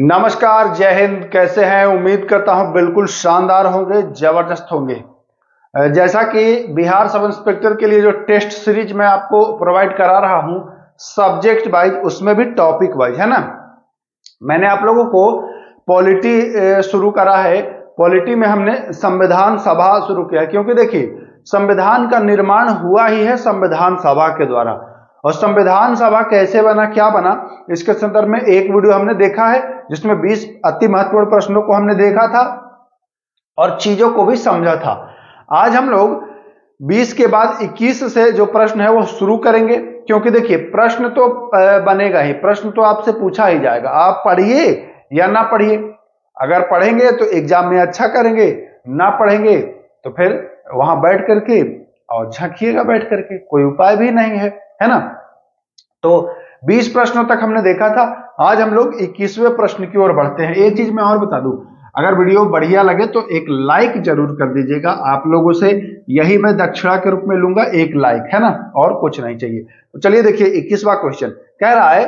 नमस्कार, जय हिंद। कैसे हैं? उम्मीद करता हूं बिल्कुल शानदार होंगे, जबरदस्त होंगे। जैसा कि बिहार सब इंस्पेक्टर के लिए जो टेस्ट सीरीज मैं आपको प्रोवाइड करा रहा हूं, सब्जेक्ट वाइज, उसमें भी टॉपिक वाइज, है ना। मैंने आप लोगों को पॉलिटी शुरू करा है। पॉलिटी में हमने संविधान सभा शुरू किया, क्योंकि देखिए संविधान का निर्माण हुआ ही है संविधान सभा के द्वारा। और संविधान सभा कैसे बना, क्या बना, इसके संदर्भ में एक वीडियो हमने देखा है जिसमें 20 अति महत्वपूर्ण प्रश्नों को हमने देखा था और चीजों को भी समझा था। आज हम लोग 20 के बाद 21 से जो प्रश्न है वो शुरू करेंगे, क्योंकि देखिए प्रश्न तो बनेगा ही, प्रश्न तो आपसे पूछा ही जाएगा। आप पढ़िए या ना पढ़िए, अगर पढ़ेंगे तो एग्जाम में अच्छा करेंगे, ना पढ़ेंगे तो फिर वहां बैठ करके और झंकिएगा बैठ करके, कोई उपाय भी नहीं है, है ना। तो 20 प्रश्नों तक हमने देखा था, आज हम लोग 21वें प्रश्न की ओर बढ़ते हैं। एक चीज मैं और बता दूं, अगर वीडियो बढ़िया लगे तो एक लाइक जरूर कर दीजिएगा। आप लोगों से यही मैं दक्षिणा के रूप में लूंगा, एक लाइक, है ना, और कुछ नहीं चाहिए। तो चलिए देखिए 21वां क्वेश्चन कह रहा है,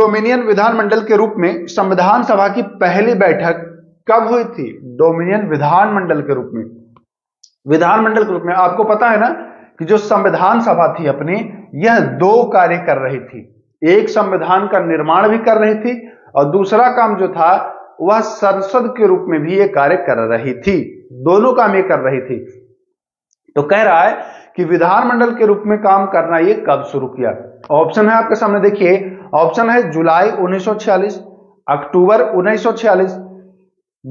डोमिनियन विधानमंडल के रूप में संविधान सभा की पहली बैठक कब हुई थी? डोमिनियन विधानमंडल के रूप में, विधानमंडल के रूप में आपको पता है ना कि जो संविधान सभा थी अपनी, यह दो कार्य कर रही थी। एक संविधान का निर्माण भी कर रही थी और दूसरा काम जो था वह संसद के रूप में भी यह कार्य कर रही थी। दोनों काम ये कर रही थी। तो कह रहा है कि विधानमंडल के रूप में काम करना यह कब शुरू किया। ऑप्शन है आपके सामने, देखिए ऑप्शन है जुलाई 1946, अक्टूबर 1946,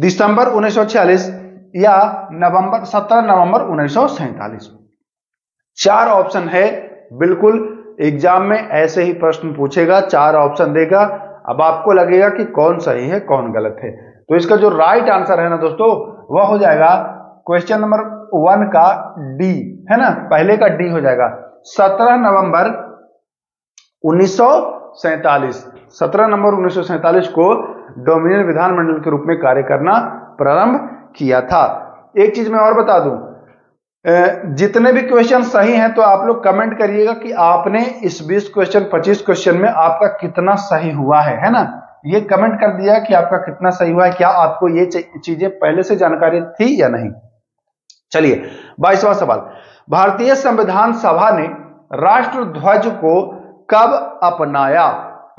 दिसंबर 1946 या नवंबर 17 नवंबर 1947। चार ऑप्शन है, बिल्कुल एग्जाम में ऐसे ही प्रश्न पूछेगा, चार ऑप्शन देगा। अब आपको लगेगा कि कौन सही है कौन गलत है। तो इसका जो राइट आंसर है ना दोस्तों, वह हो जाएगा क्वेश्चन नंबर 1 का डी, है ना, पहले का डी हो जाएगा 17 नवंबर 1947। 17 नवंबर 1947 को डोमिनियन विधानमंडल के रूप में कार्य करना प्रारंभ किया था। एक चीज मैं और बता दूं, जितने भी क्वेश्चन सही हैं तो आप लोग कमेंट करिएगा कि आपने इस 20 क्वेश्चन 25 क्वेश्चन में आपका कितना सही हुआ है ना। ये कमेंट कर दिया कि आपका कितना सही हुआ है, क्या आपको ये चीजें पहले से जानकारी थी या नहीं। चलिए 22वां सवाल, भारतीय संविधान सभा ने राष्ट्रध्वज को कब अपनाया?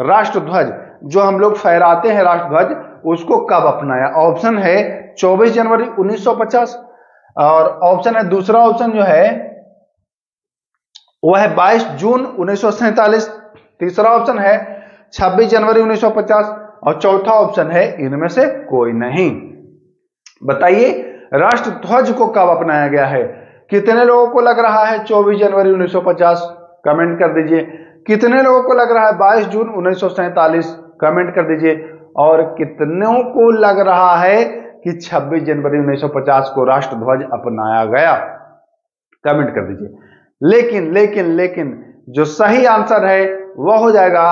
राष्ट्रध्वज जो हम लोग फहराते हैं, राष्ट्रध्वज, उसको कब अपनाया? ऑप्शन है 24 जनवरी 1950 और ऑप्शन है, दूसरा ऑप्शन जो है वह है 22 जून 1947, तीसरा ऑप्शन है 26 जनवरी 1950 और चौथा ऑप्शन है इनमें से कोई नहीं। बताइए राष्ट्रध्वज को कब अपनाया गया है? कितने लोगों को लग रहा है 24 जनवरी 1950? कमेंट कर दीजिए। कितने लोगों को लग रहा है 22 जून 1947? कमेंट कर दीजिए। और कितनों को लग रहा है कि 26 जनवरी 1950 को राष्ट्रध्वज अपनाया गया? कमेंट कर दीजिए। लेकिन लेकिन लेकिन जो सही आंसर है वह हो जाएगा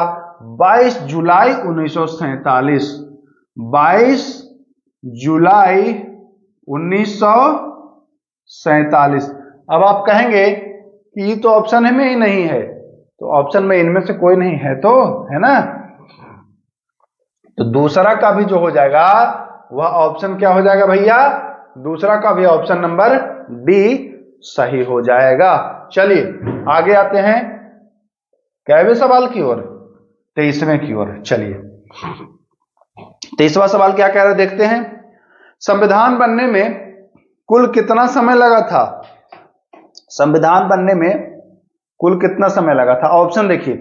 22 जुलाई 1947। 22 जुलाई 1947। अब आप कहेंगे कि ये तो ऑप्शन में ही नहीं है, तो ऑप्शन में इनमें से कोई नहीं है तो, है ना, तो दूसरा का भी जो हो जाएगा वह ऑप्शन क्या हो जाएगा भैया? दूसरा का भी ऑप्शन नंबर डी सही हो जाएगा। चलिए आगे आते हैं कैवे सवाल की ओर, 23वें की ओर। चलिए 23वां सवाल क्या कह रहा है देखते हैं। संविधान बनने में कुल कितना समय लगा था? संविधान बनने में कुल कितना समय लगा था? ऑप्शन देखिए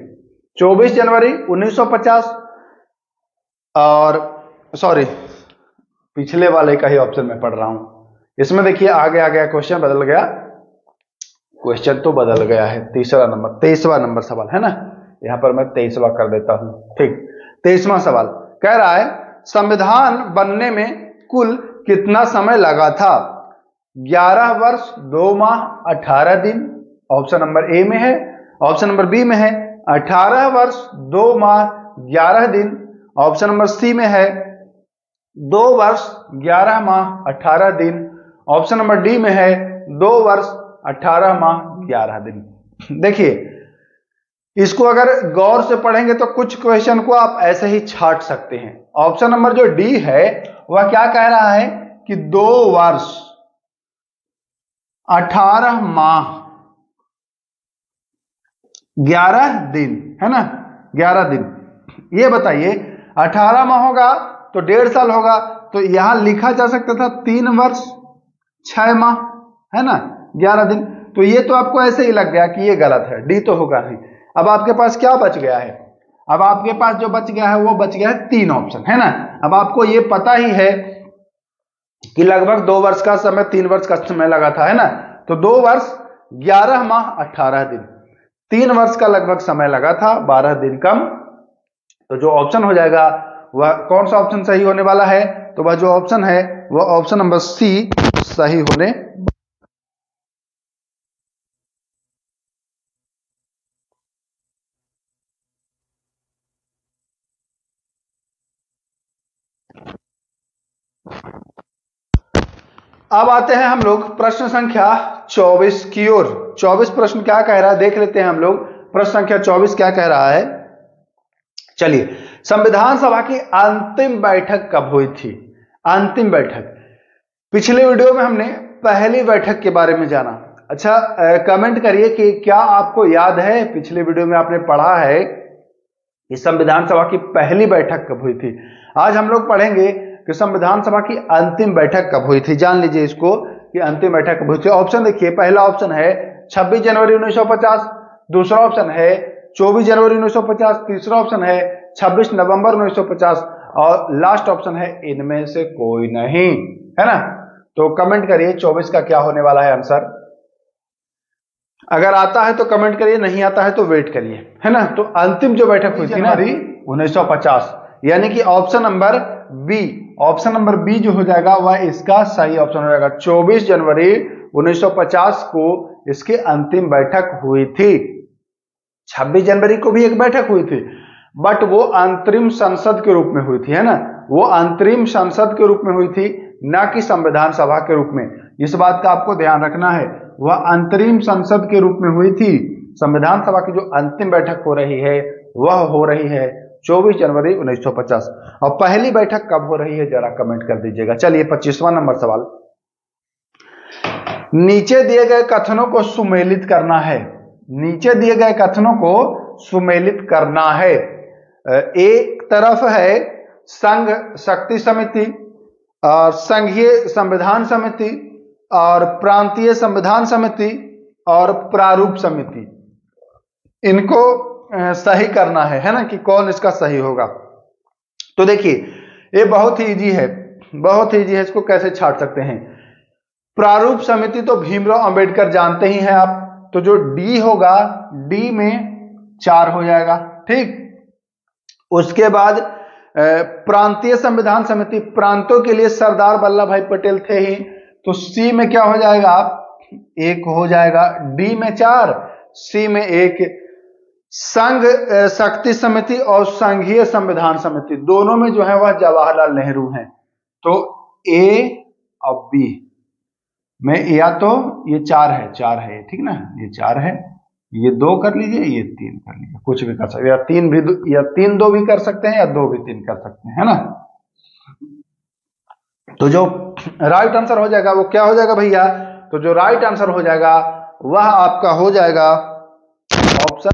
24 जनवरी 1950 और सॉरी पिछले वाले का ही ऑप्शन मैं पढ़ रहा हूं, इसमें देखिए आगे आ गया, क्वेश्चन बदल गया, क्वेश्चन तो बदल गया है। तीसरा नंबर, 23वां नंबर सवाल, है ना, यहां पर मैं 23वां कर देता हूं, ठीक। 23वां सवाल कह रहा है, संविधान बनने में कुल कितना समय लगा था? 11 वर्ष 2 माह 18 दिन ऑप्शन नंबर ए में है, ऑप्शन नंबर बी में है 18 वर्ष 2 माह 11 दिन, ऑप्शन नंबर सी में है 2 वर्ष 11 माह 18 दिन, ऑप्शन नंबर डी में है 2 वर्ष 18 माह 11 दिन। देखिए इसको अगर गौर से पढ़ेंगे तो कुछ क्वेश्चन को आप ऐसे ही छाट सकते हैं। ऑप्शन नंबर जो डी है वह क्या कह रहा है कि 2 वर्ष 18 माह 11 दिन, है ना, 11 दिन। ये बताइए 18 माह होगा तो 1.5 साल होगा, तो यहां लिखा जा सकता था 3 वर्ष 6 माह, है ना, 11 दिन। तो ये तो आपको ऐसे ही लग गया कि ये गलत है, डी तो होगा नहीं। अब आपके पास क्या बच गया है? अब आपके पास जो बच गया है वो बच गया है 3 ऑप्शन, है ना। अब आपको ये पता ही है कि लगभग 2 वर्ष का समय 3 वर्ष का समय लगा था, है ना। तो 2 वर्ष 11 माह 18 दिन, 3 वर्ष का लगभग समय लगा था 12 दिन कम। तो जो ऑप्शन हो जाएगा वह कौन सा ऑप्शन सही होने वाला है? तो वह जो ऑप्शन है वह ऑप्शन नंबर सी सही होने। अब आते हैं हम लोग प्रश्न संख्या 24 की ओर। 24 प्रश्न क्या कह रहा है देख लेते हैं हम लोग। प्रश्न संख्या 24 क्या कह रहा है, चलिए। संविधान सभा की अंतिम बैठक कब हुई थी? अंतिम बैठक, पिछले वीडियो में हमने पहली बैठक के बारे में जाना। अच्छा, कमेंट करिए कि क्या आपको याद है पिछले वीडियो में आपने पढ़ा है कि संविधान सभा की पहली बैठक कब हुई थी। आज हम लोग पढ़ेंगे कि संविधान सभा की अंतिम बैठक कब हुई थी। जान लीजिए इसको कि अंतिम बैठक कब हुई थी। ऑप्शन देखिए, पहला ऑप्शन है 26 जनवरी 1950, दूसरा ऑप्शन है 24 जनवरी 1950, तीसरा ऑप्शन है 26 नवंबर 1950 और लास्ट ऑप्शन है इनमें से कोई नहीं, है ना। तो कमेंट करिए 24 का क्या होने वाला है आंसर। अगर आता है तो कमेंट करिए, नहीं आता है तो वेट करिए, है ना। तो अंतिम जो बैठक हुई थी ना 1950, यानी कि option number B, option number B जो हो जाएगा वह इसका सही ऑप्शन हो जाएगा। 24 जनवरी 1950 को इसकी अंतिम बैठक हुई थी। 26 जनवरी को भी एक बैठक हुई थी, बट वो अंतरिम संसद के रूप में हुई थी, है ना, वो अंतरिम संसद के रूप में हुई थी, ना कि संविधान सभा के रूप में। इस बात का आपको ध्यान रखना है, वह अंतरिम संसद के रूप में हुई थी। संविधान सभा की जो अंतिम बैठक हो रही है वह हो रही है 24 जनवरी 1950 और पहली बैठक कब हो रही है जरा कमेंट कर दीजिएगा। चलिए 25वां नंबर सवाल, नीचे दिए गए कथनों को सुमेलित करना है। नीचे दिए गए कथनों को सुमेलित करना है। एक तरफ है संघ शक्ति समिति और संघीय संविधान समिति और प्रांतीय संविधान समिति और प्रारूप समिति, इनको सही करना है ना, कि कौन इसका सही होगा। तो देखिए ये बहुत ही इजी है, बहुत ही इजी है, इसको कैसे छाट सकते हैं। प्रारूप समिति तो भीमराव अंबेडकर जानते ही हैं आप, तो जो डी होगा डी में 4 हो जाएगा, ठीक। उसके बाद प्रांतीय संविधान समिति, प्रांतों के लिए सरदार वल्लभ भाई पटेल थे ही, तो सी में क्या हो जाएगा, 1 हो जाएगा। डी में 4, सी में 1। संघ शक्ति समिति और संघीय संविधान समिति दोनों में जो है वह जवाहरलाल नेहरू हैं, तो ए और बी में या तो ये 4 है, ठीक ना, ये 4 है, ये 2 कर लीजिए, ये 3 कर लीजिए, कुछ भी कर सकते, या 3 2 भी कर सकते हैं या 2 भी 3 कर सकते हैं, है ना। तो जो राइट आंसर हो जाएगा वो क्या हो जाएगा भैया, तो जो राइट आंसर हो जाएगा वह आपका हो जाएगा ऑप्शन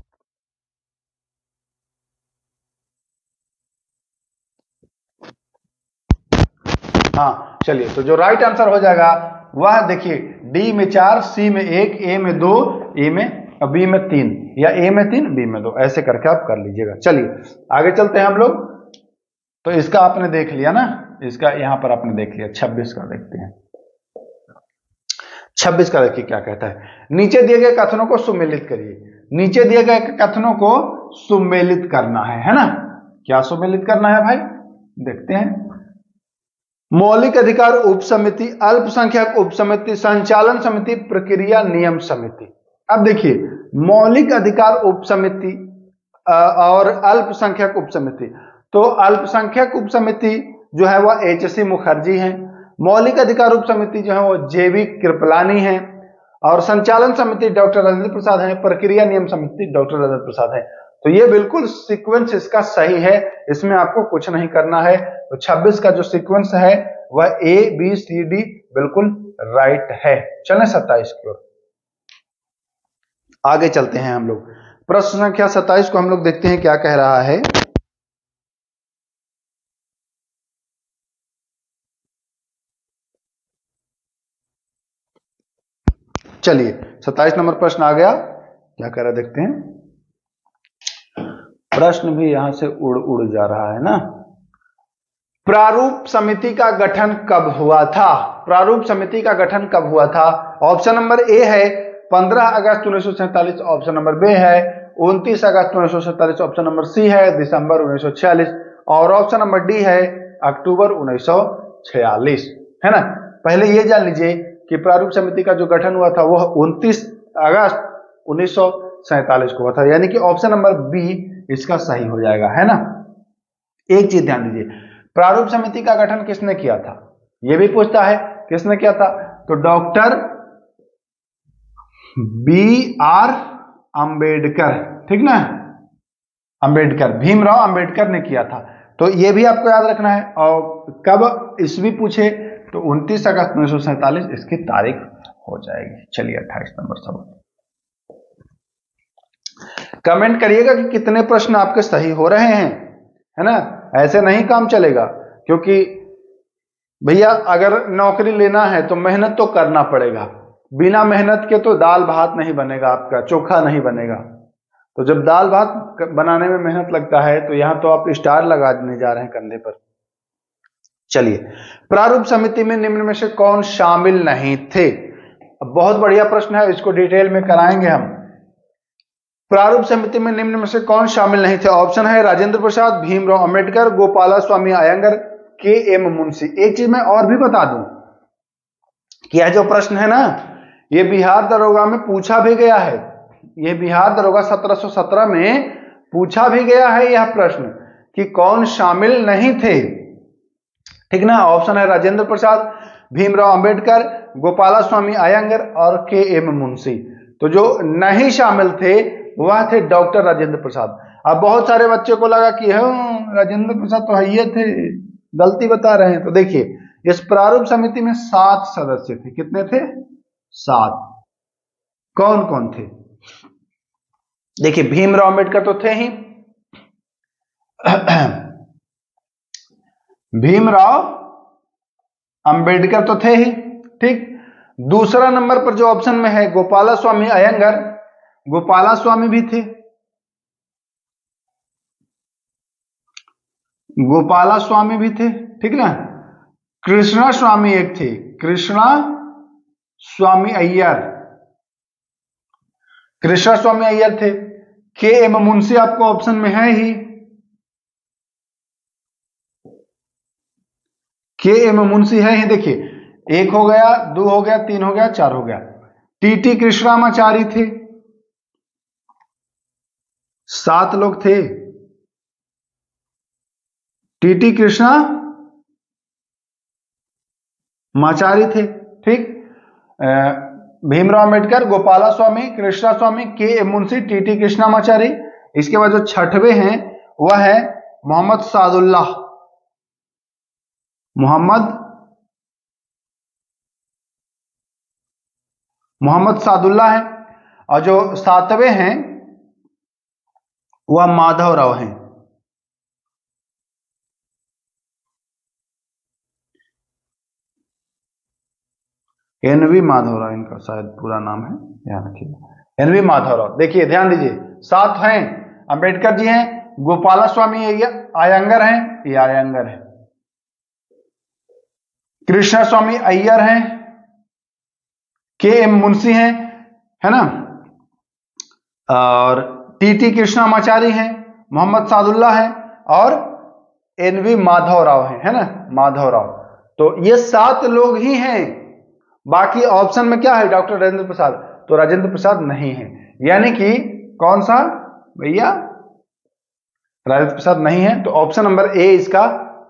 हाँ। चलिए, तो जो राइट आंसर हो जाएगा वह देखिए डी में 4, सी में 1, ए में 2, ए में बी में 3, या ए में 3 बी में 2, ऐसे करके आप कर लीजिएगा। चलिए आगे चलते हैं हम लोग। तो इसका आपने देख लिया ना, इसका यहां पर आपने देख लिया। 26 का देखते हैं, 26 का देखिए क्या कहता है। नीचे दिए गए कथनों को सुमेलित करिए। नीचे दिए गए कथनों को सुमेलित करना है ना। क्या सुमेलित करना है भाई, देखते हैं। मौलिक अधिकार उपसमिति, अल्पसंख्यक उपसमिति, संचालन समिति, प्रक्रिया नियम समिति। अब देखिए मौलिक अधिकार उपसमिति और अल्पसंख्यक उपसमिति, तो अल्पसंख्यक उपसमिति जो है वह HC मुखर्जी हैं, मौलिक अधिकार उपसमिति जो है वो JV कृपलानी हैं और संचालन समिति डॉक्टर राजेंद्र प्रसाद हैं, प्रक्रिया नियम समिति डॉक्टर राजेंद्र प्रसाद हैं। तो ये बिल्कुल सीक्वेंस इसका सही है, इसमें आपको कुछ नहीं करना है। तो 26 का जो सीक्वेंस है वह ए बी सी डी बिल्कुल राइट है। चलें 27 की ओर आगे चलते हैं हम लोग। प्रश्न संख्या 27 को हम लोग देखते हैं क्या कह रहा है। चलिए 27 नंबर प्रश्न आ गया, क्या कह रहा देखते हैं। प्रश्न भी यहां से उड़ उड़ जा रहा है ना। प्रारूप समिति का गठन कब हुआ था? प्रारूप समिति का गठन कब हुआ था? ऑप्शन नंबर ए है 15 अगस्त 1947, ऑप्शन नंबर बी है 29 अगस्त 1947, ऑप्शन नंबर सी है दिसंबर 1946 और ऑप्शन नंबर डी है अक्टूबर 1946, है ना। पहले ये जान लीजिए कि प्रारूप समिति का जो गठन हुआ था वह 29 अगस्त 1947 को हुआ था, यानी कि ऑप्शन नंबर बी इसका सही हो जाएगा, है ना। एक चीज ध्यान दीजिए, प्रारूप समिति का गठन किसने किया था यह भी पूछता है, किसने किया था? तो डॉक्टर BR अंबेडकर, ठीक ना, अंबेडकर, भीमराव अंबेडकर ने किया था। तो यह भी आपको याद रखना है। और कब इसवी पूछे तो 29 अगस्त 1947 इसकी तारीख हो जाएगी। चलिए 28 नंबर सवाल। कमेंट करिएगा कि कितने प्रश्न आपके सही हो रहे हैं, है ना। ऐसे नहीं काम चलेगा, क्योंकि भैया अगर नौकरी लेना है तो मेहनत तो करना पड़ेगा। बिना मेहनत के तो दाल भात नहीं बनेगा, आपका चोखा नहीं बनेगा। तो जब दाल भात बनाने में मेहनत लगता है तो यहां तो आप स्टार लगाने जा रहे हैं कंधे पर। चलिए, प्रारूप समिति में निम्न में से कौन शामिल नहीं थे? बहुत बढ़िया प्रश्न है, इसको डिटेल में कराएंगे हम। प्रारूप समिति में निम्न में से कौन शामिल नहीं थे? ऑप्शन है राजेंद्र प्रसाद, भीमराव अंबेडकर, गोपाला स्वामी अयंगर, KM मुंशी। एक चीज मैं और भी बता दूं कि यह जो प्रश्न है ना, यह बिहार दरोगा में पूछा भी गया है। यह बिहार दरोगा 1717 में पूछा भी गया है यह प्रश्न कि कौन शामिल नहीं थे, ठीक ना। ऑप्शन है राजेंद्र प्रसाद, भीमराव अंबेडकर, गोपाला स्वामी अयंगर और KM मुंशी। तो जो नहीं शामिल थे वह थे डॉक्टर राजेंद्र प्रसाद। अब बहुत सारे बच्चे को लगा कि राजेंद्र प्रसाद तो ये थे, गलती बता रहे हैं। तो देखिए, इस प्रारूप समिति में 7 सदस्य थे। कितने थे? 7। कौन कौन थे? देखिए, भीमराव अंबेडकर तो थे ही, भीमराव अंबेडकर तो थे ही, ठीक। दूसरा नंबर पर जो ऑप्शन में है गोपाला स्वामी अयंगर, गोपाला स्वामी भी थे, गोपाला स्वामी भी थे, ठीक ना। कृष्णा स्वामी एक थे, कृष्णा स्वामी अय्यर, कृष्णा स्वामी अय्यर थे। KM मुंशी आपको ऑप्शन में है ही, KM मुंशी है ही। देखिए, 1 हो गया, 2 हो गया, 3 हो गया, 4 हो गया। TT कृष्णामाचारी थे, 7 लोग थे। TT कृष्णामाचारी थे, ठीक। भीमराव अंबेडकर, गोपाला स्वामी, कृष्णा स्वामी, KM मुंशी, TT कृष्णामाचारी। इसके बाद जो 6वें हैं वह है मोहम्मद सादुल्ला है। और जो 7वें हैं वह माधवराव हैं, NV माधवराव इनका शायद पूरा नाम है, ध्यान रखिए, NV माधवराव। देखिए, ध्यान दीजिए, 7 हैं, अंबेडकर जी हैं, गोपाला स्वामी अयंगर हैं, ये अयंगर है, कृष्णा स्वामी अय्यर हैं, KM मुंशी हैं, है ना, और TT कृष्णामाचारी हैं, मोहम्मद सादुल्ला है और NV माधवराव हैं, है ना, माधवराव। तो ये 7 लोग ही हैं। बाकी ऑप्शन में क्या है? डॉक्टर राजेंद्र प्रसाद। तो राजेंद्र प्रसाद नहीं है, यानी कि कौन सा भैया? राजेंद्र प्रसाद नहीं है। तो ऑप्शन नंबर ए इसका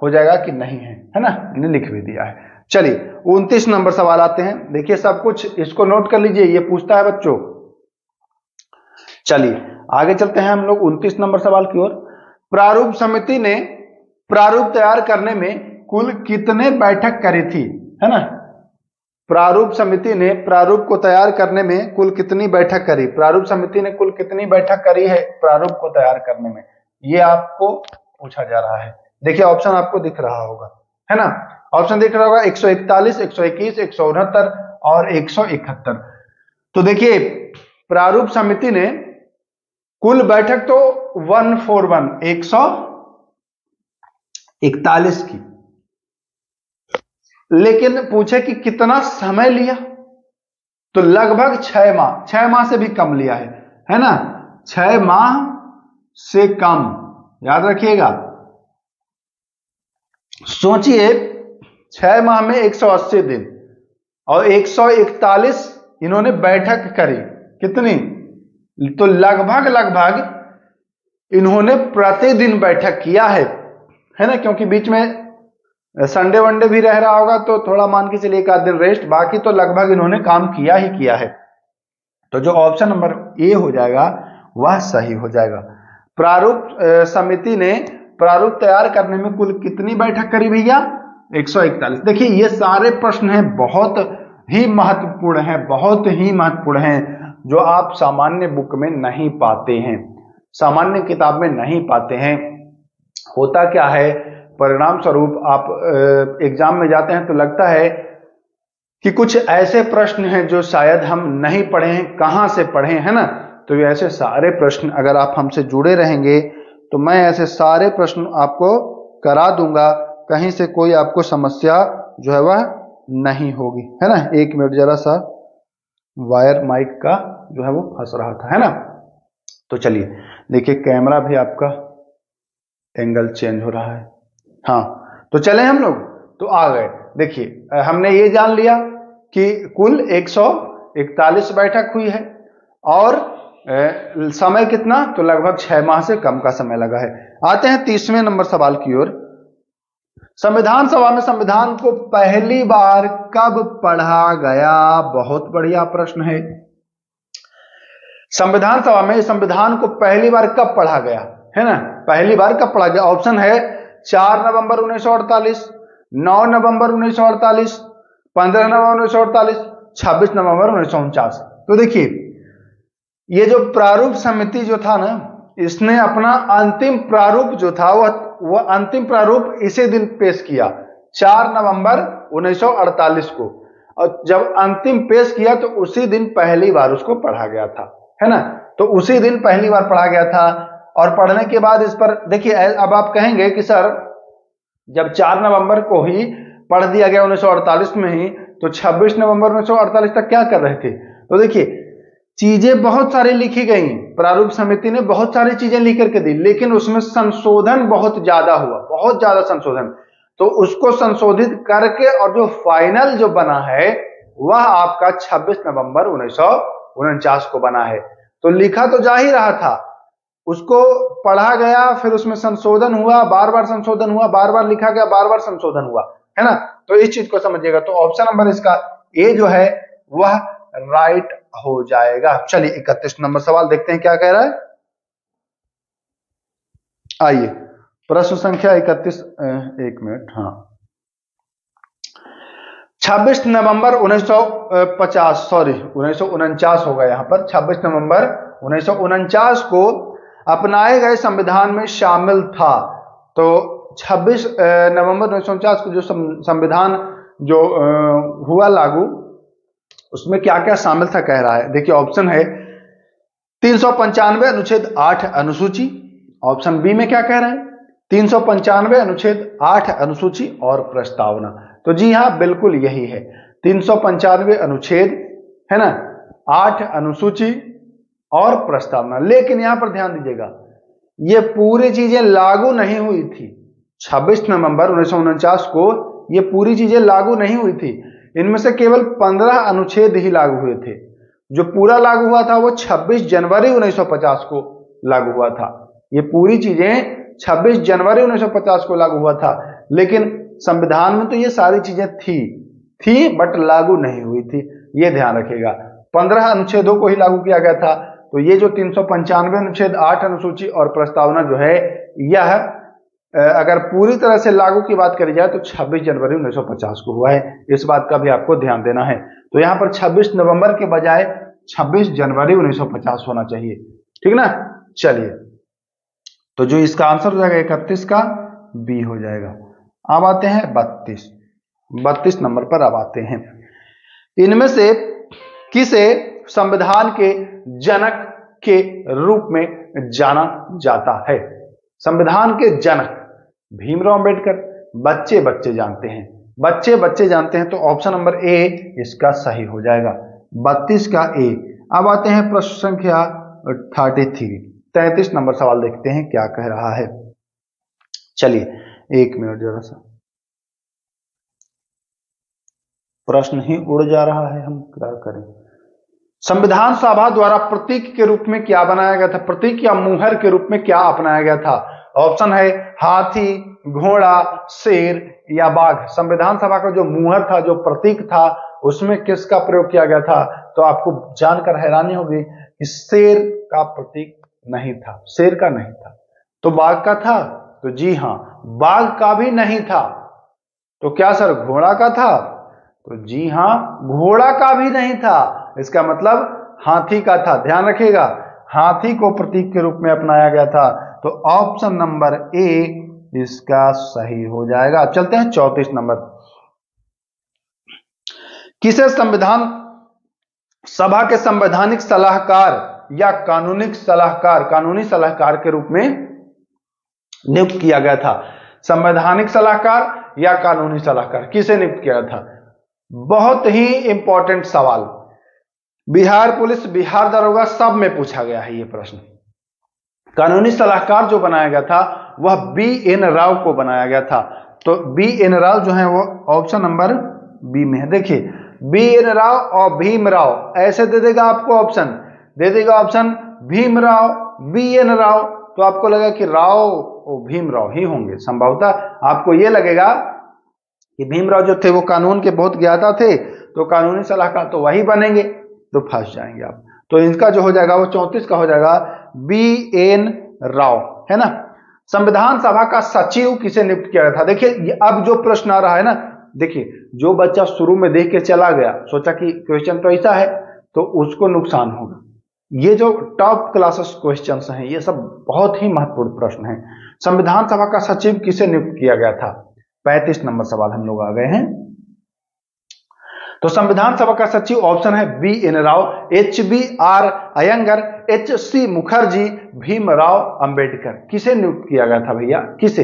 हो जाएगा कि नहीं है, है ना, इन्हें लिख भी दिया है। चलिए 29 नंबर सवाल आते हैं। देखिए, सब कुछ इसको नोट कर लीजिए, ये पूछता है बच्चों। चलिए, आगे चलते हैं हम लोग 29 नंबर सवाल की ओर। प्रारूप समिति ने प्रारूप तैयार करने में कुल कितने बैठक करी थी, है ना। प्रारूप समिति ने प्रारूप को तैयार करने में कुल कितनी बैठक करी, प्रारूप समिति ने कुल कितनी बैठक करी है प्रारूप को तैयार करने में, ये आपको पूछा जा रहा है। देखिए ऑप्शन आपको दिख रहा होगा, है ना, ऑप्शन दिख रहा होगा 141, 121, 169 और 171। तो देखिए प्रारूप समिति ने कुल बैठक तो 141 141 की, लेकिन पूछे कि कितना समय लिया, तो लगभग 6 माह, 6 माह से भी कम लिया है, है ना, 6 माह से कम। याद रखिएगा, सोचिए 6 माह में 180 दिन और 141 इन्होंने बैठक करी, कितनी, तो लगभग इन्होंने प्रतिदिन बैठक किया है ना, क्योंकि बीच में संडे वनडे भी रह रहा होगा तो थोड़ा मान के चलिए एक आध दिन रेस्ट, बाकी तो लगभग इन्होंने काम किया ही किया है। तो जो ऑप्शन नंबर ए हो जाएगा वह सही हो जाएगा। प्रारूप समिति ने प्रारूप तैयार करने में कुल कितनी बैठक करी भैया, 141। देखिए ये सारे प्रश्न हैं बहुत ही महत्वपूर्ण हैं, बहुत ही महत्वपूर्ण हैं, जो आप सामान्य बुक में नहीं पाते हैं, सामान्य किताब में नहीं पाते हैं। होता क्या है, परिणाम स्वरूप आप एग्जाम में जाते हैं तो लगता है कि कुछ ऐसे प्रश्न हैं जो शायद हम नहीं पढ़े हैं, कहाँ से पढ़े हैं ना। तो ये ऐसे सारे प्रश्न अगर आप हमसे जुड़े रहेंगे तो मैं ऐसे सारे प्रश्न आपको करा दूंगा, कहीं से कोई आपको समस्या जो है वह नहीं होगी, है ना। एक मिनट, जरा सा वायर माइक का जो है वो फंस रहा था, है ना। तो चलिए देखिए कैमरा भी आपका एंगल चेंज हो रहा है, हाँ। तो चले हम लोग, तो आ गए। देखिए हमने ये जान लिया कि कुल 141 बैठक हुई है और समय कितना, तो लगभग 6 माह से कम का समय लगा है। आते हैं 30वें नंबर सवाल की ओर। संविधान सभा में संविधान को पहली बार कब पढ़ा गया, बहुत बढ़िया प्रश्न है। संविधान सभा में संविधान को पहली बार कब पढ़ा गया, है ना, पहली बार कब पढ़ा गया। ऑप्शन है 4 नवंबर 1948, 9 नवंबर 1948, 15 नवंबर 1948, 26 नवंबर 1949। तो देखिए ये जो प्रारूप समिति जो था ना, इसने अपना अंतिम प्रारूप जो था वह अंतिम प्रारूप इसी दिन पेश किया, 4 नवंबर 1948 को, और जब अंतिम पेश किया तो उसी दिन पहली बार उसको पढ़ा गया था, है ना। तो उसी दिन पहली बार पढ़ा गया था और पढ़ने के बाद इस पर देखिए, अब आप कहेंगे कि सर जब 4 नवंबर को ही पढ़ दिया गया 1948 में ही, तो 26 नवंबर 1948 तक क्या कर रहे थे। तो देखिए चीजें बहुत सारी लिखी गई, प्रारूप समिति ने बहुत सारी चीजें लिख करके दी, लेकिन उसमें संशोधन बहुत ज्यादा हुआ, बहुत ज्यादा संशोधन। तो उसको संशोधित करके और जो फाइनल जो बना है वह आपका 26 नवंबर 1949 को बना है। तो लिखा तो जा ही रहा था, उसको पढ़ा गया, फिर उसमें संशोधन हुआ, बार बार संशोधन हुआ, बार बार लिखा गया, बार बार संशोधन हुआ, है ना। तो इस चीज को समझिएगा, तो ऑप्शन नंबर इसका ए जो है वह राइट हो जाएगा। चलिए 31 नंबर सवाल देखते हैं क्या कह रहा है। आइए प्रश्न संख्या 31, एक मिनट, हाँ। 1949 होगा यहां पर, 26 नवंबर 1949 को अपनाए गए संविधान में शामिल था। तो 26 नवंबर 1949 को जो संविधान जो हुआ लागू, उसमें क्या क्या शामिल था कह रहा है। देखिए ऑप्शन है 395 अनुच्छेद 8 अनुसूची, ऑप्शन बी में क्या कह रहे हैं 395 अनुच्छेद 8 अनुसूची और प्रस्तावना। तो जी हाँ बिल्कुल यही है, 395 अनुच्छेद, है ना, 8 अनुसूची और प्रस्तावना। लेकिन यहां पर ध्यान दीजिएगा ये पूरी चीजें लागू नहीं हुई थी, 26 नवंबर 1949 को ये पूरी चीजें लागू नहीं हुई थी, इनमें से केवल 15 अनुच्छेद ही लागू हुए थे। जो पूरा लागू हुआ था वो 26 जनवरी 1950 को लागू हुआ था, ये पूरी चीजें 26 जनवरी 1950 को लागू हुआ था। लेकिन संविधान में तो ये सारी चीजें थी बट लागू नहीं हुई थी, ये ध्यान रखिएगा। 15 अनुच्छेदों को ही लागू किया गया था, तो ये जो 395 अनुच्छेद 8 अनुसूची और प्रस्तावना जो है यह अगर पूरी तरह से लागू की बात करी जाए तो 26 जनवरी 1950 को हुआ है। इस बात का भी आपको ध्यान देना है। तो यहाँ पर 26 नवंबर के बजाय 26 जनवरी 1950 होना चाहिए, ठीक ना। चलिए, तो जो इसका आंसर हो जाएगा 31 का बी हो जाएगा। अब आते हैं 32 नंबर पर। अब आते हैं, इनमें से किसे संविधान के जनक के रूप में जाना जाता है? संविधान के जनक भीमराव अंबेडकर बच्चे जानते हैं, बच्चे जानते हैं, तो ऑप्शन नंबर ए इसका सही हो जाएगा, 32 का ए। अब आते हैं प्रश्न संख्या 33, 33 नंबर सवाल, देखते हैं क्या कह रहा है। चलिए एक मिनट जरा सा, प्रश्न ही उड़ जा रहा है, हम क्या करें। संविधान सभा द्वारा प्रतीक के रूप में क्या बनाया गया था? प्रतीक या मुहर के रूप में क्या अपनाया गया था? ऑप्शन है हाथी, घोड़ा, शेर या बाघ। संविधान सभा का जो मुहर था, जो प्रतीक था, उसमें किसका प्रयोग किया गया था? तो आपको जानकर हैरानी होगी कि शेर का प्रतीक नहीं था, शेर का नहीं था। तो बाघ का था? तो जी हाँ, बाघ का भी नहीं था। तो क्या सर घोड़ा का था? तो जी हाँ, घोड़ा का भी नहीं था। इसका मतलब हाथी का था। ध्यान रखिएगा, हाथी को प्रतीक के रूप में अपनाया गया था। तो ऑप्शन नंबर ए इसका सही हो जाएगा। चलते हैं 34 नंबर। किसे संविधान सभा के संवैधानिक सलाहकार या कानूनी सलाहकार के रूप में नियुक्त किया गया था? संवैधानिक सलाहकार या कानूनी सलाहकार किसे नियुक्त किया गया था? बहुत ही इंपॉर्टेंट सवाल, बिहार पुलिस, बिहार दरोगा सब में पूछा गया है ये प्रश्न। कानूनी सलाहकार जो बनाया गया था वह BN राव को बनाया गया था। तो BN राव जो है वो ऑप्शन नंबर बी में है। देखिए, BN राव और भीमराव ऐसे दे देगा आपको, ऑप्शन दे देगा, ऑप्शन भीमराव, BN राव, तो आपको लगेगा कि राव और भीमराव ही होंगे संभवतः। आपको ये लगेगा कि भीमराव जो थे वो कानून के बहुत ज्ञाता थे, तो कानूनी सलाहकार तो वही बनेंगे, तो फंस जाएंगे आप। तो इनका जो हो जाएगा वो 34 का हो जाएगा, BN राव, है ना। संविधान सभा का सचिव किसे नियुक्त किया गया था? देखिए अब जो प्रश्न आ रहा है ना, देखिए जो बच्चा शुरू में देख के चला गया, सोचा कि क्वेश्चन तो ऐसा है, तो उसको नुकसान होगा। ये जो टॉप क्लासेस क्वेश्चंस हैं, ये सब बहुत ही महत्वपूर्ण प्रश्न हैं। संविधान सभा का सचिव किसे नियुक्त किया गया था? 35 नंबर सवाल हम लोग आ गए हैं। तो संविधान सभा का सचिव ऑप्शन है BN Rao, HBR Iyengar, HC Mukherjee, Bhimrao Ambedkar. किसे नियुक्त किया गया था भैया, किसे?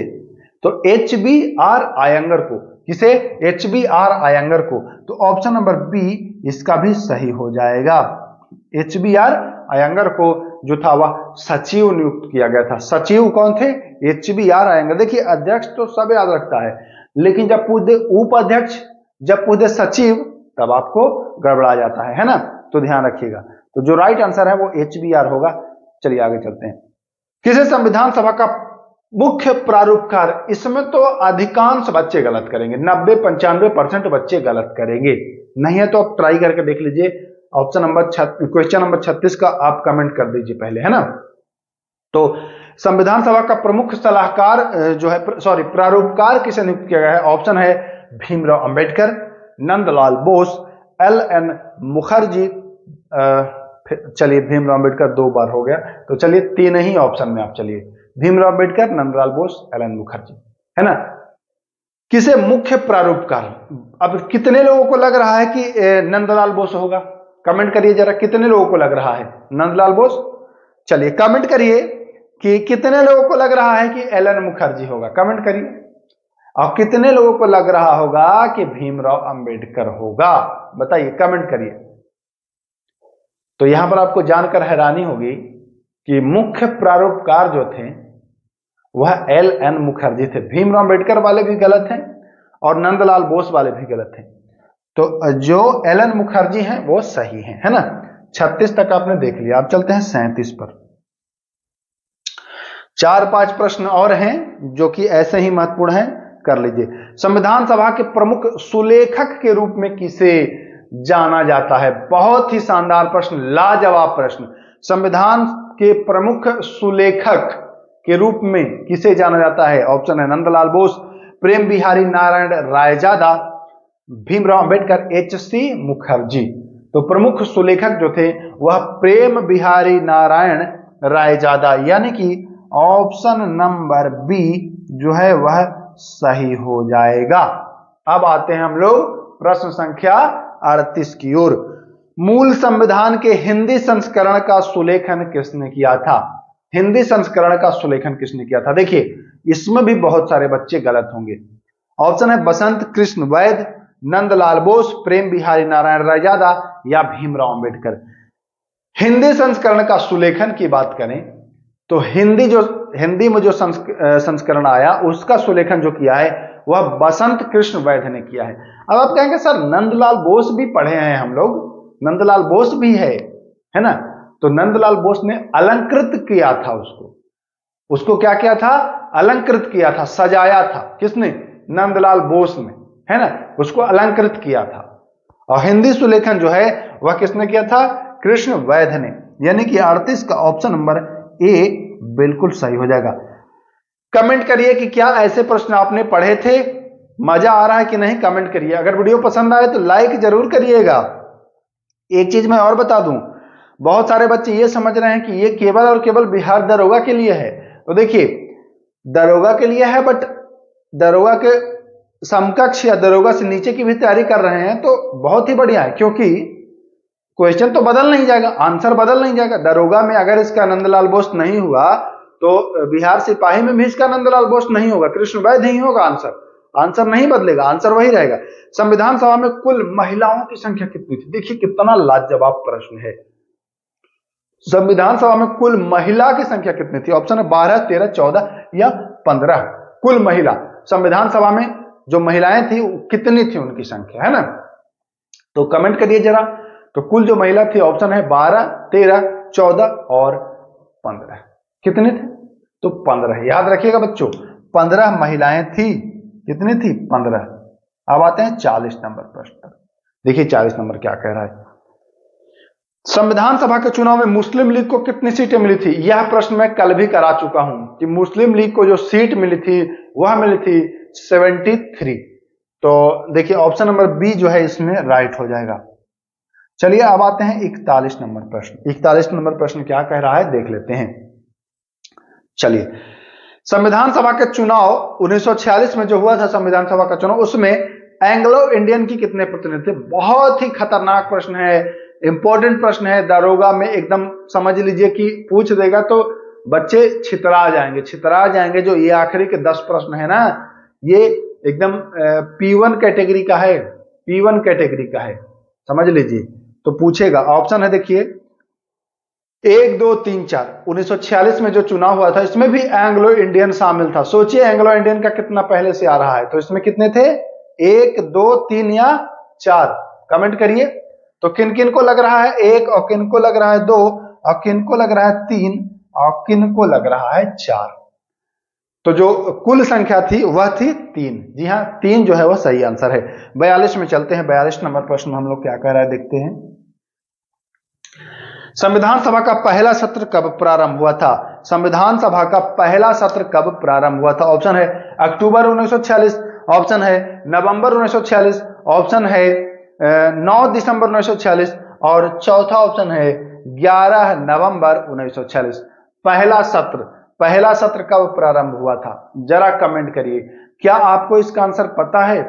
तो HBR अयंगर को। किसे? HBR अयंगर को। तो ऑप्शन नंबर बी इसका भी सही हो जाएगा। HBR अयंगर को जो था वह सचिव नियुक्त किया गया था। सचिव कौन थे? HBR अयंगर। देखिए अध्यक्ष तो सब याद रखता है, लेकिन जब पूछ दे उपाध्यक्ष, जब पूछ दे सचिव, तब आपको गड़बड़ा जाता है ना, तो ध्यान रखिएगा। तो जो राइट आंसर है वो HBR होगा। चलिए आगे चलते हैं। किसे संविधान सभा का मुख्य प्रारूपकार, इसमें तो अधिकांश बच्चे गलत करेंगे, 90-95% बच्चे गलत करेंगे, नहीं है तो आप ट्राई करके देख लीजिए। ऑप्शन नंबर क्वेश्चन नंबर 36 का आप कमेंट कर दीजिए पहले, है ना। तो संविधान सभा का प्रमुख सलाहकार जो है, सॉरी प्रारूपकार किसे नियुक्त किया गया है? ऑप्शन है भीमराव अंबेडकर, नंदलाल बोस, LN मुखर्जी। चलिए भीमराव अंबेडकर 2 बार हो गया, तो चलिए 3 ही ऑप्शन में आप चलिए, भीमराव अंबेडकर, नंदलाल बोस, LN मुखर्जी, है ना। किसे मुख्य प्रारूपकार? अब कितने लोगों को लग रहा है कि नंदलाल बोस होगा? कमेंट करिए जरा, कितने लोगों को लग रहा है नंदलाल बोस? चलिए कमेंट करिए कि कितने लोगों को लग रहा है कि LN मुखर्जी होगा, कमेंट करिए। और कितने लोगों को लग रहा होगा कि भीमराव अंबेडकर होगा, बताइए, कमेंट करिए। तो यहां पर आपको जानकर हैरानी होगी कि मुख्य प्रारूपकार जो थे वह LN मुखर्जी थे। भीमराव अंबेडकर वाले भी गलत हैं और नंदलाल बोस वाले भी गलत हैं, तो जो LN मुखर्जी हैं वो सही हैं, है ना। 36 तक आपने देख लिया। आप चलते हैं 37 पर। 4-5 प्रश्न और हैं जो कि ऐसे ही महत्वपूर्ण हैं, कर लीजिए। संविधान सभा के प्रमुख सुलेखक के रूप में किसे जाना जाता है? बहुत ही शानदार प्रश्न, लाजवाब प्रश्न। संविधान के प्रमुख सुलेखक के रूप में किसे जाना जाता है? ऑप्शन है नंदलाल बोस, प्रेम बिहारी नारायण रायजादा, भीमराव अंबेडकर, HC मुखर्जी। तो प्रमुख सुलेखक जो थे वह प्रेम बिहारी नारायण रायजादा, यानी कि ऑप्शन नंबर B जो है वह सही हो जाएगा। अब आते हैं हम लोग प्रश्न संख्या 38 की ओर। मूल संविधान के हिंदी संस्करण का सुलेखन किसने किया था? हिंदी संस्करण का सुलेखन किसने किया था? देखिए इसमें भी बहुत सारे बच्चे गलत होंगे। ऑप्शन है बसंत कृष्ण वैद्य, नंदलाल बोस, प्रेम बिहारी नारायण रायजादा या भीमराव अंबेडकर। हिंदी संस्करण का सुलेखन की बात करें तो हिंदी में जो संस्करण आया उसका सुलेखन जो किया है वह बसंत कृष्ण वैद्य ने किया है। अब आप कहेंगे सर नंदलाल बोस भी पढ़े हैं हम लोग, नंदलाल बोस भी है ना। तो नंदलाल बोस ने अलंकृत किया था, उसको क्या किया था? अलंकृत किया था, सजाया था। किसने? नंदलाल बोस ने, है ना, उसको अलंकृत किया था। और हिंदी सुलेखन जो है वह किसने किया था? कृष्ण वैद्य ने। यानी कि 38 का ऑप्शन नंबर A बिल्कुल सही हो जाएगा। कमेंट करिए कि क्या ऐसे प्रश्न आपने पढ़े थे, मजा आ रहा है कि नहीं, कमेंट करिए। अगर वीडियो पसंद आए तो लाइक जरूर करिएगा। एक चीज मैं और बता दूं, बहुत सारे बच्चे ये समझ रहे हैं कि ये केवल और केवल बिहार दरोगा के लिए है। तो देखिए दरोगा के लिए है, बट दरोगा के समकक्ष या दरोगा से नीचे की भी तैयारी कर रहे हैं तो बहुत ही बढ़िया है, क्योंकि क्वेश्चन तो बदल नहीं जाएगा, आंसर बदल नहीं जाएगा। दरोगा में अगर इसका नंदलाल बोस नहीं हुआ तो बिहार सिपाही में भी इसका नंदलाल बोस नहीं होगा, कृष्ण वैद्य ही होगा। आंसर नहीं बदलेगा, आंसर वही रहेगा। संविधान सभा में कुल महिलाओं की संख्या कितनी थी? देखिए कितना लाजवाब प्रश्न है। संविधान सभा में कुल महिला की संख्या कितनी थी? ऑप्शन है 12, 13, 14 या 15। कुल महिला संविधान सभा में जो महिलाएं थी कितनी थी उनकी संख्या, है ना। तो कमेंट करिए जरा। तो कुल जो महिला थी ऑप्शन है 12, 13, 14 और 15। कितने थे? तो 15। याद रखिएगा बच्चों, 15 महिलाएं थी। कितनी थी? 15। अब आते हैं 40 नंबर प्रश्न पर। देखिए 40 नंबर क्या कह रहा है। संविधान सभा के चुनाव में मुस्लिम लीग को कितनी सीटें मिली थी? यह प्रश्न मैं कल भी करा चुका हूं कि मुस्लिम लीग को जो सीट मिली थी वह मिली थी 73। तो देखिए ऑप्शन नंबर B जो है इसमें राइट हो जाएगा। चलिए अब आते हैं 41 नंबर प्रश्न। 41 नंबर प्रश्न क्या कह रहा है देख लेते हैं। चलिए संविधान सभा के चुनाव 1946 में जो हुआ था, संविधान सभा का चुनाव, उसमें एंग्लो इंडियन की कितने प्रतिनिधि थे? बहुत ही खतरनाक प्रश्न है, इंपॉर्टेंट प्रश्न है। दरोगा में एकदम समझ लीजिए कि पूछ देगा तो बच्चे छितरा जाएंगे। जो ये आखिरी के 10 प्रश्न है ना, ये एकदम P1 कैटेगरी का है, P1 कैटेगरी का है, समझ लीजिए। तो पूछेगा ऑप्शन है देखिए 1, 2, 3, 4। 1946 में जो चुनाव हुआ था इसमें भी एंग्लो इंडियन शामिल था। सोचिए एंग्लो इंडियन का कितना पहले से आ रहा है, तो इसमें कितने थे? 1, 2, 3 या 4। कमेंट करिए। तो किन किन को लग रहा है 1 और किन को लग रहा है 2 और किन को लग रहा है 3 और किन को लग रहा है 4। तो जो कुल संख्या थी वह थी 3। जी हाँ, 3 जो है वह सही आंसर है। 42 में चलते हैं। 42 नंबर प्रश्न हम लोग क्या कह रहा है देखते हैं। संविधान सभा का पहला सत्र कब प्रारंभ हुआ था? संविधान सभा का पहला सत्र कब प्रारंभ हुआ था? ऑप्शन है अक्टूबर 1946, ऑप्शन है नवंबर 1946, ऑप्शन है 9 दिसंबर 1946 और चौथा ऑप्शन है 11 नवंबर 1946। पहला सत्र कब प्रारंभ हुआ था? जरा कमेंट करिए। क्या आपको इसका आंसर पता है?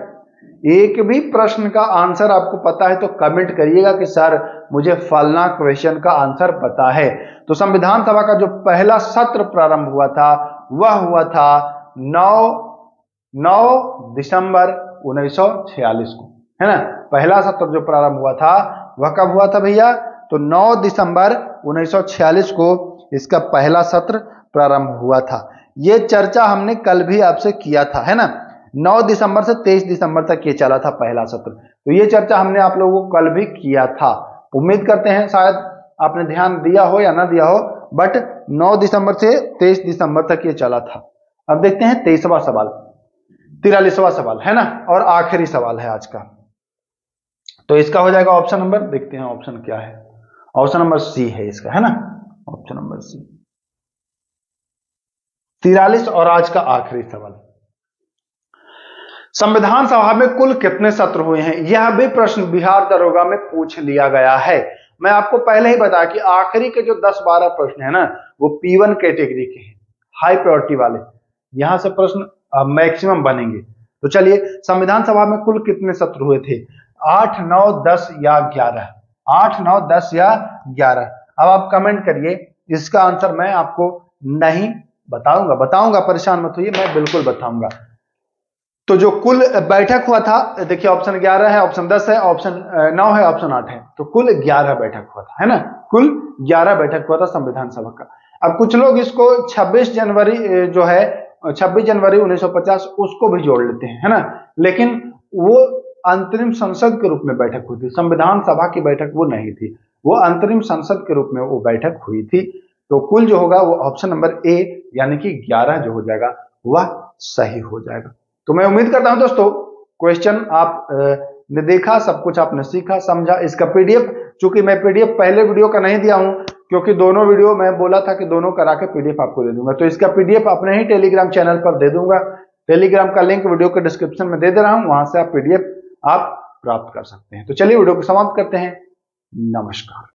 एक भी प्रश्न का आंसर आपको पता है तो कमेंट करिएगा कि सर मुझे फलना क्वेश्चन का आंसर पता है। तो संविधान सभा का जो पहला सत्र प्रारंभ हुआ था वह हुआ था 9 दिसंबर 1946 को, है ना। पहला सत्र जो प्रारंभ हुआ था वह कब हुआ था भैया? तो 9 दिसंबर 1946 को इसका पहला सत्र प्रारंभ हुआ था। ये चर्चा हमने कल भी आपसे किया था, है ना। 9 दिसंबर से 23 दिसंबर तक ये चला था पहला सत्र। तो ये चर्चा हमने आप लोगों को कल भी किया था। उम्मीद करते हैं शायद आपने ध्यान दिया हो या ना दिया हो, बट 9 दिसंबर से 23 दिसंबर तक ये चला था। अब देखते हैं 43वां सवाल, है ना, और आखिरी सवाल है आज का। तो इसका हो जाएगा ऑप्शन नंबर, देखते हैं ऑप्शन क्या है, ऑप्शन नंबर C है इसका, है ना। ऑप्शन नंबर सी। 43 और आज का आखिरी सवाल, संविधान सभा में कुल कितने सत्र हुए हैं? यह भी प्रश्न बिहार दरोगा में पूछ लिया गया है। मैं आपको पहले ही बताया कि आखिरी के जो 10-12 प्रश्न है ना, वो P1 कैटेगरी के हैं, हाई प्रायोरिटी वाले, यहां से प्रश्न मैक्सिमम बनेंगे। तो चलिए, संविधान सभा में कुल कितने सत्र हुए थे? 8, 9, 10 या 11। 8, 9, 10 या 11। अब आप कमेंट करिए, इसका आंसर मैं आपको नहीं बताऊंगा, परेशान मत होइए, मैं बिल्कुल बताऊंगा। तो जो कुल बैठक हुआ था, देखिए ऑप्शन 11 है, ऑप्शन 10 है, ऑप्शन 9 है, ऑप्शन 8 है। तो कुल 11 बैठक हुआ था, है ना, कुल 11 बैठक हुआ था संविधान सभा का। अब कुछ लोग इसको 26 जनवरी 1950 उसको भी जोड़ लेते हैं, है ना, लेकिन वो अंतरिम संसद के रूप में बैठक हुई थी, संविधान सभा की बैठक वो नहीं थी, वो अंतरिम संसद के रूप में वो बैठक हुई थी। तो कुल जो होगा वो ऑप्शन नंबर ए यानी कि 11 जो हो जाएगा वह सही हो जाएगा। तो मैं उम्मीद करता हूं दोस्तों, क्वेश्चन आपने देखा, सब कुछ आपने सीखा समझा। इसका पीडीएफ, चूंकि मैं पीडीएफ पहले वीडियो का नहीं दिया हूं, क्योंकि दोनों वीडियो मैं बोला था कि दोनों करा के पीडीएफ आपको दे दूंगा, तो इसका पीडीएफ अपने ही टेलीग्राम चैनल पर दे दूंगा। टेलीग्राम का लिंक वीडियो के डिस्क्रिप्शन में दे दे रहा हूं, वहां से आप पीडीएफ आप प्राप्त कर सकते हैं। तो चलिए वीडियो को समाप्त करते हैं। नमस्कार।